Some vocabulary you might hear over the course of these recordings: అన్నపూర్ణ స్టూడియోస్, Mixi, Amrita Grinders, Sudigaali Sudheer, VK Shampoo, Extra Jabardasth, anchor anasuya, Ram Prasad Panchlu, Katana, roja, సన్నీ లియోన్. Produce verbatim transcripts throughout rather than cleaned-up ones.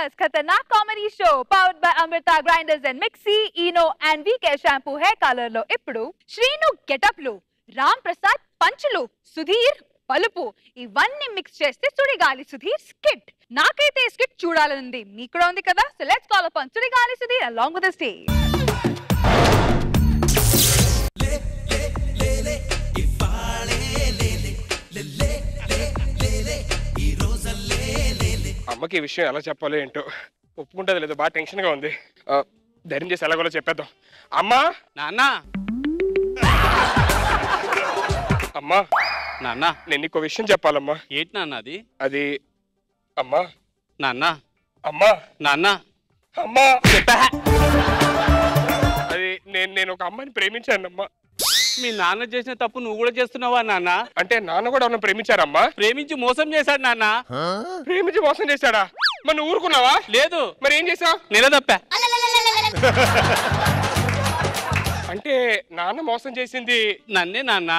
Grinders, Katana comedy show powered by Amrita Grinders and Mixi, Eno and V K Shampoo hair color lo ippudu, Shrinu get up lo, Ram Prasad Panchlu, Sudheer Palupu. Ivanni mix cheste Sudigaali Sudheer skit. Nakaithe skit choodalanundi. Meeku kuda undi kada, so let's call upon Sudigaali Sudheer along with the stage. అమ్మకి ఈ విషయం ఎలా చెప్పాలి ఏంటో ఒప్పుకుంటుంది లేదు, బాగా టెన్షన్గా ఉంది. ధైర్యం చేసి ఎలాగోలో చెప్పేద్దాం. అమ్మా నాన్న అమ్మా నాన్న, నేను నీకు విషయం చెప్పాలమ్మా. ఏంటి నాన్న అది? అది అమ్మా నాన్న అమ్మా నాన్న అమ్మా చెప్పా, అది నేను నేను ఒక అమ్మాయిని ప్రేమించానమ్మా. మీ నాన్న చేసిన తప్పు నువ్వు కూడా చేస్తున్నావా నాన్న? అంటే నాన్న కూడా ఎవరు ప్రేమించారమ్మా? ప్రేమించి మోసం చేశాడు నాన్న. ప్రేమించి మోసం చేశాడా? మరి ఊరుకున్నావా? లేదు. మరి ఏం చేసావు? నిలదప్పా. అంటే నాన్న మోసం చేసింది నన్నే నాన్న.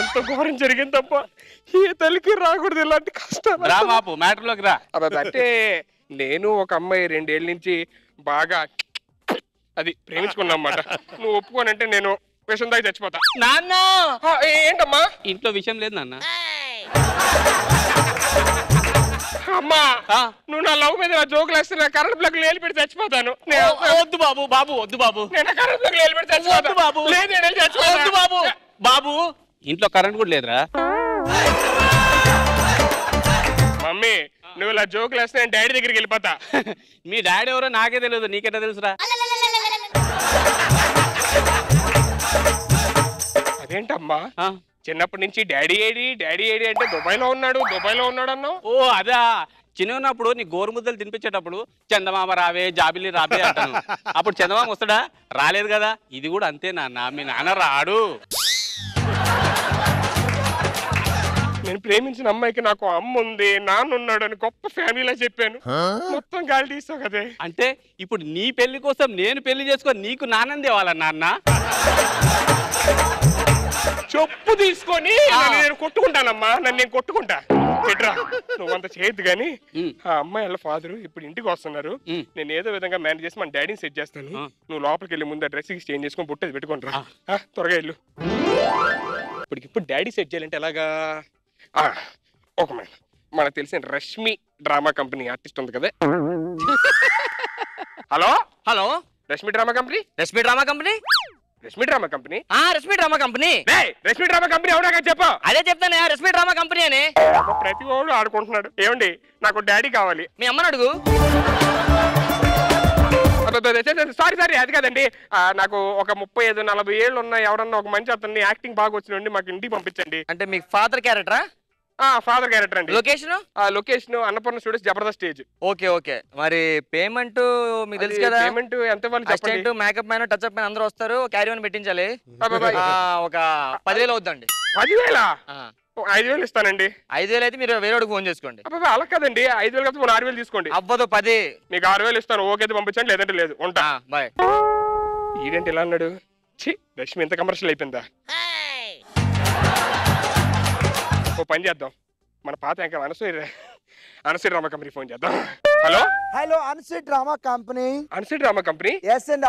ఎంత ఘోరం జరిగింది తప్ప ఏ తల్లికి రాకూడదు ఇలాంటి కష్టం. రా బాపు మ్యాటర్లోకి రా. అంటే నేను ఒక అమ్మాయి రెండేళ్ళ నుంచి బాగా అది ప్రేమించుకున్నా అన్నమాట. నువ్వు ఒప్పుకోనంటే నేను విషయం దాకా చచ్చిపోతా నాన్న. ఏంటమ్మా? ఇంట్లో విషయం లేదు నాన్న. అమ్మా నువ్వు నా లవ్ మీద జోకులు వేస్తే నా కరెంట్ ప్లగ్ లేలి పెట్టి చచ్చిపోతాను. వద్దు బాబు బాబు వద్దు బాబు, నేను కరెంట్ ప్లగ్ లేలి పెట్టి చచ్చిపోతాను బాబు. లేదు నేను చచ్చిపోతాను బాబు. బాబు ఇంట్లో కరెంట్ కూడా లేదురా. మమ్మీ నువ్వు ఇలా జోకులు వేస్తే నేను డాడీ దగ్గరికి వెళ్ళిపోతా. మీ డాడీ ఎవరో నాకే తెలియదు, నీకెట్టా తెలుసురా? అదేంటమ్మా చిన్నప్పటి నుంచి డాడీ ఏడి డాడీ ఏడి అంటే దుబాయ్ లో ఉన్నాడు దుబాయ్ లో ఉన్నాడు అన్నావు. ఓ అదా, చిన్న ఉన్నప్పుడు నీ గోరు ముద్దలు తినిపించేటప్పుడు చందమామ రావే జాబిలి రావే అంటాను. అప్పుడు చందమామ వస్తాడా? రాలేదు కదా. ఇది కూడా అంతే నాన్న, మీ నాన్న రాడు. నేను ప్రేమించిన అమ్మాయికి నాకు అమ్మ ఉంది నాన్న ఉన్నాడు అని గొప్ప ఫ్యామిలీలా చెప్పాను, మొత్తం గాలి తీస్తావు కదే. అంటే ఇప్పుడు నీ పెళ్లి కోసం నేను పెళ్లి చేసుకొని నీకు నాన్నది ఇవ్వాలా నాన్న? చొప్పు తీసుకొని నేను కొట్టుకుంటానమ్మా, నన్ను నేను కొట్టుకుంటా. ఎట్రా నువ్వంత చేయద్దు గానీ. ఆ అమ్మాయి వాళ్ళ ఫాదర్ ఇప్పుడు ఇంటికి వస్తున్నారు, నేను ఏదో విధంగా మేనేజ్ చేసి మన డాడీని సెట్ చేస్తాను. నువ్వు లోపలికి వెళ్ళి ముందు డ్రెస్ చేంజ్ చేసుకొని బుట్టది పెట్టుకుంటా, త్వరగా వెళ్ళు. ఇప్పటికిప్పుడు డాడీ సెట్ చేయాలంటే ఎలాగా? ఒక మేడం మనకు తెలిసిన రష్మి డ్రామా కంపెనీ ఆర్టిస్ట్ ఉంది కదా. Hello hello Rashmi drama company Rashmi drama company Rashmi drama company Rashmi drama company Rashmi drama company అవునా కదా? చెప్పు. అదే చెప్తాను రష్మి డ్రామా కంపెనీ అని. ప్రతి వాడు ఆడుకుంటున్నాడు. ఏమండి నాకు డాడీ కావాలి. మీ అమ్మని అడుగు. సారీ సారీ అది కాదండి, నాకు ఒక ముప్పై ఐదు నలభై ఏళ్ళు ఉన్నాయి, ఎవరన్నా ఒక మంచి అతన్ని యాక్టింగ్ బాగా వచ్చినండి మాకు ఇంటికి పంపించండి. అంటే మీ ఫాదర్ క్యారెక్టరా? ఫాదర్ క్యారెక్టర్ అండి. Location? Location అన్నపూర్ణ స్టూడియోస్ Jabardasth stage. Okay okay. మరి పేమెంట్ మీకు తెలుసు కదా? పేమెంట్ ఎంత వాళ్ళు చెప్పండి. Makeup man touch up man అందరూ వస్తారు, క్యారీ ఆన్ పెట్టించాలి. ఒక పదివేలు అవుతుందండి. పదివేల? ఐదు వేలు ఇస్తానండి. ఐదు వేలు అయితే మీరు వేరే ఫోన్ చేసుకోండి. అలా కదండి, ఐదు వేలు కదా ఆరు వేలు తీసుకోండి. అవ్వదు పది. మీకు ఆరు వేలు ఇస్తాను, ఓకే పంపించండి, లేదంటే లేదు, ఉంటా బాయ్. ఈడేంటి ఇలా అన్నాడు? ఛీ లక్ష్మి ఇంత కమర్షియల్ అయిపోయిందా? ఓ పని చేద్దాం, మన పాత ఇంకా Anasuya Anasuya drama company phone చేద్దాం. Hello hello Anasuya drama company Anasuya drama company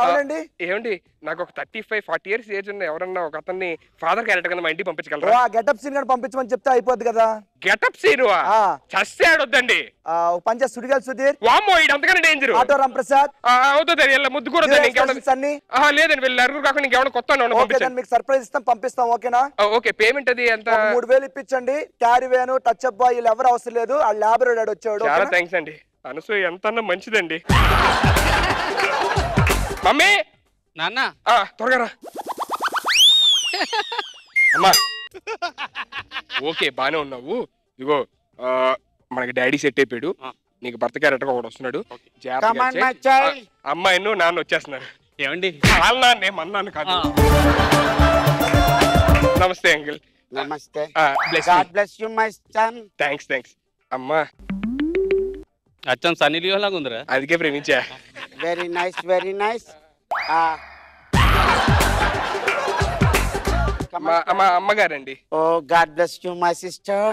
అవునండి. ఏమండి నాకు ఒక thirty five forty years age ఉన్న ఎవరన్నా ఒక అతన్ని ఫాదర్ క్యారెక్టర్ కింద మా ఇంటికి పంపించగలరా? గెటప్ సీన్ కానీ పంపించమని చెప్తే అయిపోద్ది కదా. గెటప్ సీన్ చస్తే ఆడొద్దండి. పంచా సుడిగాలి సుధీర్ అంతకన్నా డేంజర్. ఆటో రామ్ ప్రసాద్ అవుతుంది ముద్దు కూడా లేదండి, వీళ్ళు అరుగురు కాకుండా ఇంకెవరైనా కొత్త మీకు సర్ప్రైజ్ ఇస్తాం పంపిస్తాం. ఓకేనా? ఓకే. పేమెంట్ అది ఎంత? మూడు వేలు ఇప్పించండి. Carry van touch up boy ఎవరు అవసరం లేదు, ఆ ల్యాబరేటరీ వాడు వచ్చాడు. చాలా థ్యాంక్స్ అండి. అనసూయ ఎంత మంచిదండి. మమ్మీ నాన్న త్వరగా రా. అమ్మా ఓకే బానే ఉన్నావు, ఇదిగో మనకి డాడీ సెట్ అయిపోయాడు, నీకు భర్త క్యారెక్టర్ ఒకటి వస్తున్నాడు. అమ్మాయి నాన్న వచ్చేస్తున్నారు. ఏమండి అన్నాను కాదు. నమస్తే అంకుల్. నమస్తే. Thanks thanks. అమ్మా అచ్చం సన్నీ లియోన్ లాగా ఉందిరా, అదికే ప్రేమించా. Very nice very nice. అమ్మగారండి. Oh God bless you my sister.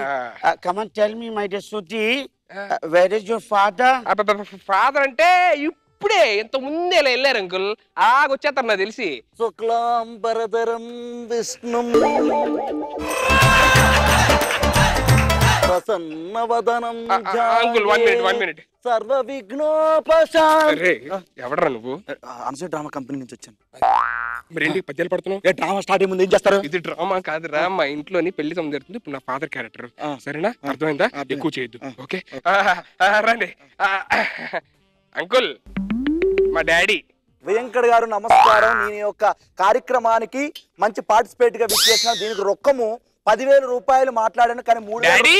Come and tell me my dear Sudheer, Where is your father? Father ante you pray into Mundele Lerangle. Ah, go Chatana Dilsi. So clam, Baradaram, Vishnum Pasan, Navadanam. Uncle, one minute, one minute. Sarva Vigno Pashan. Hey, Yavaran, I'm so drama company in Chichen. Brindi Patel Patron, a drama starting in Jester. Is the drama Kadrama including Pelis on their father character? Serena, Arduenda, the Kuchid. Okay. Randy. Uncle, my daddy. Venkata garu namaskaram. Nee yokka కార్యక్రమానికి మంచి participate గా విచ్చేసిన దీనికి రొక్కము పది వేల రూపాయలు మాట్లాడాను కానీ మూడు డాడీ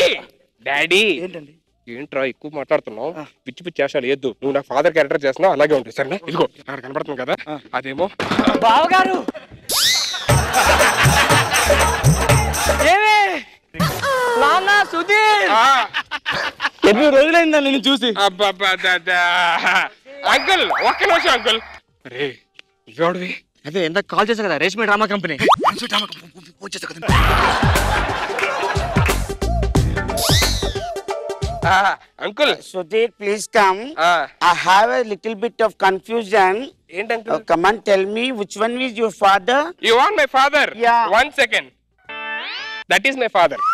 డాడీ ఏంటండి ఏంట్రా ఎక్కువ మాట్లాడుతున్నావు పిచ్చి పిచ్చి చేశాలి ఏద్దు నువ్వు నా ఫాదర్ క్యారెక్టర్ చేస్తున్నావు అలాగే ఉంటుంది సరేనా ఇదిగో అక్కడ కనబడుతుంది కదా అదేమో బావగారు ఏమే నాన్న సుధీర్ ఎన్ని రోజులైందా నిన్ను చూసి అబ్బబ్బా దాదా అంకుల్ ఒక్క నిమిషం అంకుల్ అరే ఇవాడివి అదే ఎంత కాల్ చేశా కదా Reshmi drama company drama company phone చేశా కదా uncle Sudheer please come I have a little bit of confusion ఏంటి uncle come and tell me which one is your father you are my father one second that is my father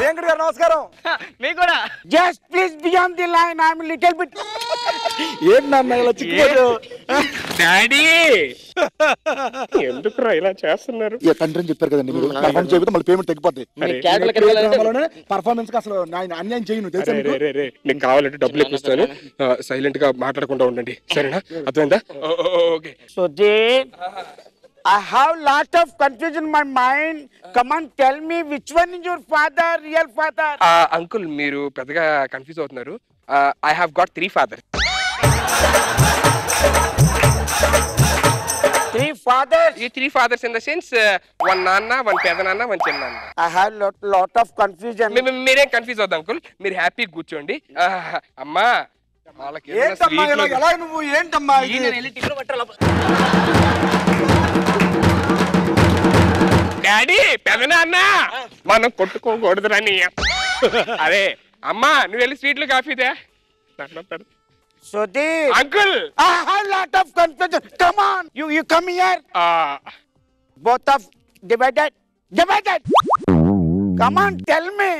Venkata గారు నమస్కారం మీ కూడా just please beyond the line I am little bit ఎందుకురా ఇలా చేస్తున్నారు తండ్రిని చెప్పారు కదండి పేమెంట్ తగ్గిపోతాయి పర్ఫార్మెన్స్ అసలు అన్యాయం చేయను నీకు కావాలంటే డబ్బులు ఇప్పిస్తాను సైలెంట్ గా మాట్లాడకుండా ఉండండి సరేనా అర్థమైందా okay Sudheer I have lot of confusion in my mind. Come on, tell me which one is your father, real father? Uh, uncle, meeru pedaga confuse avutunnaru. Uh, I have got three fathers. Three fathers? You three fathers in the sense uh, one nanna, one pedananna, one chennanna. I have lot lot of confusion. Me mere confuse avadu uncle. Meeru happy guchondi. Uh, amma వాళ్ళకి ఏంటమ్మా ఇలా ఎలా నువ్వు ఏంటమ్మా ఇది నేను వెళ్ళి tiffin పట్టాల డాడీ పెదనాన్న మనం కొట్టుకోకూడదురని అరే అమ్మా నువ్వు వెళ్ళి స్వీట్లు కాఫీ దే Sudheer uncle I have lot of confusion come on you you come here both of divided divided come on tell me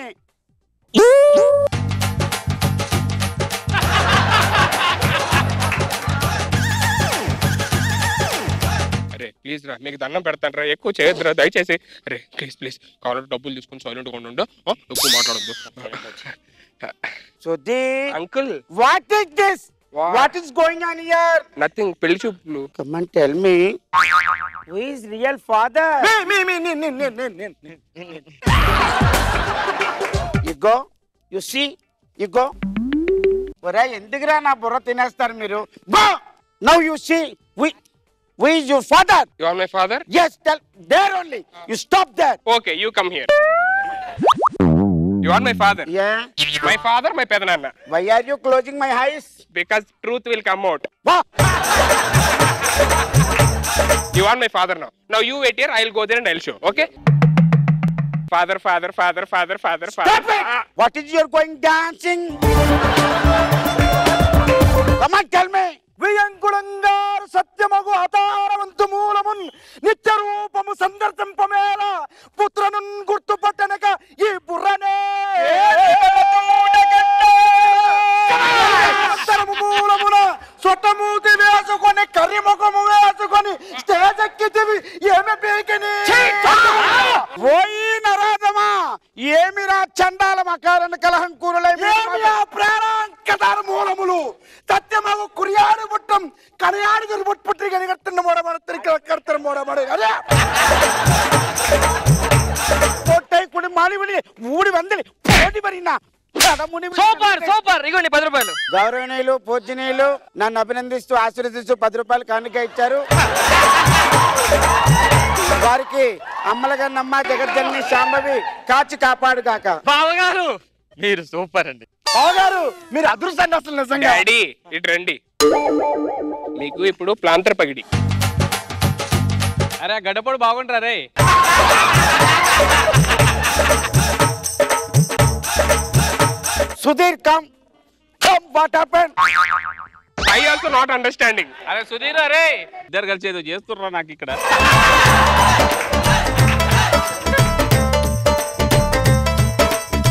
please రా మీకు దండం పెడతాను రా ఎక్కువ చేయొద్దురా దయచేసి అరే ప్లీజ్ ప్లీజ్ కావాలంటే డబ్బులు తీసుకుని సైలెంట్ గా ఉండు ఎక్కువ మాట్లాడద్దు Sudheer uncle what is this what is going on here nothing పెళ్లి చూపులు come and tell me who is real father మీ మీ మీ ని ని ని ని you go you see you go ఒరే ఎందుకురా నా బుర్ర తినేస్తారు మీరు go now you see we Who is your father? You are my father? Yes, tell there only. You stop there. Okay, you come here. You are my father? Yeah. My father, my pedananna. Why are you closing my eyes? Because truth will come out. You are my father now. Now you wait here, I'll go there and I'll show. Okay? Father, father, father, father, father, father. Stop it! Ah. What is your going dancing? Come on, tell me. వియంకుళంగార సత్యమగు హతారవంతు మూలమున్ నిత్యరూపము సందర్శింపమేల పుత్రనున్ గుర్తుపట్టనక ఈ బుర్రనే సందర్శము మూలమున సొట్టమూతి వేసుకొని కరిముఖము వేసుకొని స్టేజ్ ఎక్కితివి ఏమి పీకిని పోయి నరాధమా ఏమిరా చండాల మకారణ కలహం కూరలేమి ఏమిరా ప్రాణాంకతార మూలములు సత్యమగు కురియాడు పుట్టం కరియాడు పుట్టుపుట్టి కనిగట్టిన మూడమడ తిరిగి కడతారు మూడమడ అదే పొట్టై కుడి మాలివిడి ఊడి వందలి పోటీ మరినా సూపర్ సూపర్ ఇగోండి పది రూపాయలు గౌరవనీయులు పూజనీయులు నన్ను అభినందిస్తూ ఆశీర్వదిస్తూ పది రూపాయలు కానుక ఇచ్చారు వారికి అమ్మలగా నమ్మ జగజ్జనని శాంభవి కాచి కాపాడు కాక బావగారు మీరు సూపర్ అండి బావగారు మీరు అదృష్టంగా అసలు నిజంగా డాడీ ఇటు రండి మీకు ఇప్పుడు ప్లాంటర్ పగిడి అరే గడ్డపోడు బాగుంటారా రే Sudheer, come. Come, what happened? I also not understanding. Are Sudheer, are there girls who just run a kick?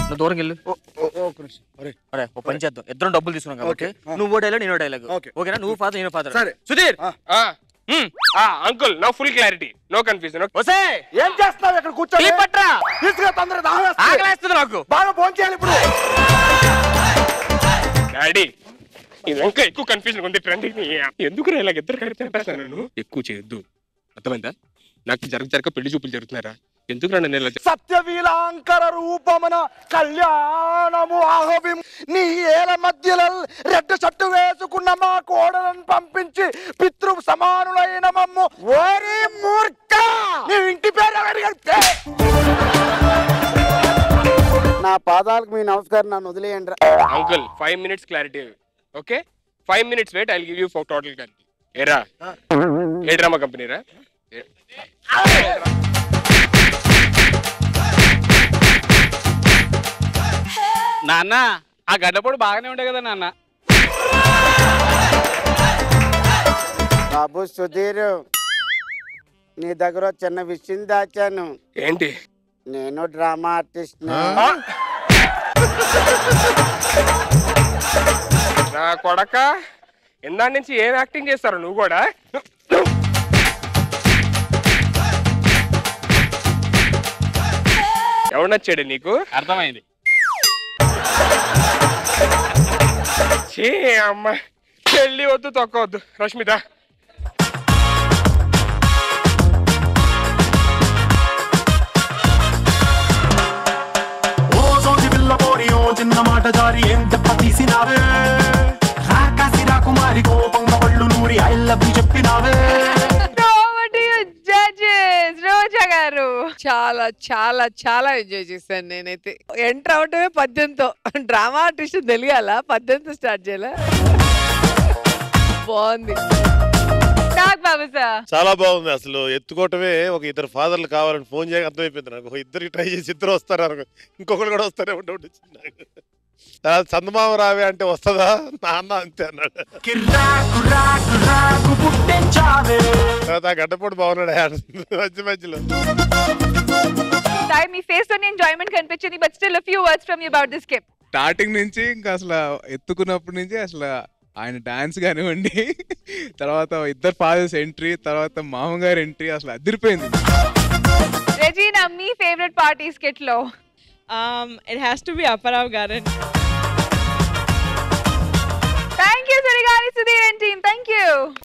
No, don't kill. Oh, oh, oh, Krishna. All right, all right. Oh, Panchayat. Don't double this one. Okay. No more dialogue, no dialogue. Okay. Okay, na. No father, no father. Sorry. Sudheer. Ah. Ah. Hmm. Ah, uncle. Now full clarity. No confusion. Okay. What's that? Yam just now. Yekar kuchcha. Tee patra. This guy tandre dahas. Aglaas to the naku. Baru bonchali puru. Daddy. This uncle is confused. Gundi trending ni. Yendu kare la getter kare tera pesa nenu. Ekku chedu. Atamanda. Naki jarak jarak pedi ju pedi jarutna ra. Yendu kare nene la. Satyavila ankara rupamana kalyanamu ahavim ni yela madhyalal redda sattu vesu kunnama kodalan pampinchi pitru samanulaina mammo. Very murka. Ni inti pera varigante. Na padalku mee namaskaram na nodileyandra. Uncle, five minutes clarity. Okay? Five minutes wait, I'll give you for total clarity. Era. Hey, drama company, right? Nana, I got about bargain together, Nana. Babu Sudheer, Nidagro Chana Vishinda Chanu. Andy. No drama artist. Na Kodaka, in that she ain't acting as a Nugoda. I want to check it, Nico. Arthamaindi. She am telling you to talk about Rashmita. Oh, so the villa body on the Namata Dari and the Patisina. I love you, Chapinave. No, what do you judges? Rojagaru. Chala, chala, chala judges and anything. Enter out of Padanto. Drama artist Deliala, Padanto start jailer. Bondi. Dark Baba, sir. Chala Baba, Maslo. Yet to go away, okay, their father, the cover and phone jack at the Pitra. Three tries it, Roster, Cocodoster. Sandma Ravi and Osada, Nama and Tenor. I got to put ball in hands. Time me face on enjoyment can picture, but still a few words from you about this skip. Starting Ninching Casla, it took up Ninjas. ఆయన dance కానివ్వండి తర్వాత ఇద్దరు fathers entry తర్వాత మామగారు entry అసలు అదిరిపోయింది రెజీనా మీ favourite party skit లో um it has to be Aparav Garan